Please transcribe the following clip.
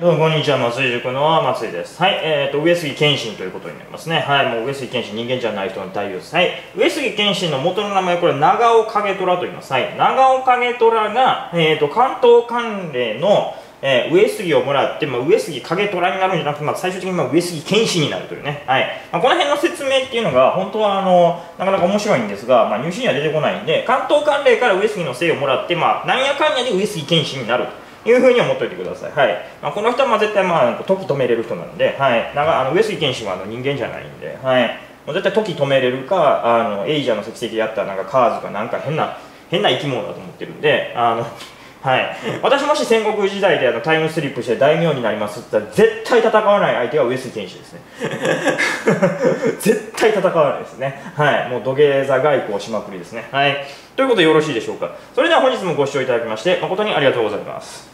どうもこんにちは、松井塾の松井です。はい、上杉謙信ということになりますね。はい、もう上杉謙信、人間じゃない人の大王です。はい、上杉謙信の元の名前、これ、長尾景虎と言います。はい、長尾景虎が、関東管領の、上杉をもらって、上杉景虎になるんじゃなくて、最終的に上杉謙信になるというね、はい、この辺の説明っていうのが本当はなかなか面白いんですが、入試には出てこないんで、関東管領から上杉の姓をもらって、なんやかんやで上杉謙信になるというふうに思っておいてください。はい、この人は絶対時止めれる人なので、はい、上杉謙信は人間じゃないんで、はい、もう絶対時止めれるか、エイジャーの石石であったカーズかなんか変な生き物だと思ってるんで、はい、私もし戦国時代でタイムスリップして大名になりますって言ったら絶対戦わない相手は上杉謙信ですね。絶対戦わないですね。はい、もう土下座外交しまくりですね。はい、ということでよろしいでしょうか。それでは本日もご視聴いただきまして誠にありがとうございます。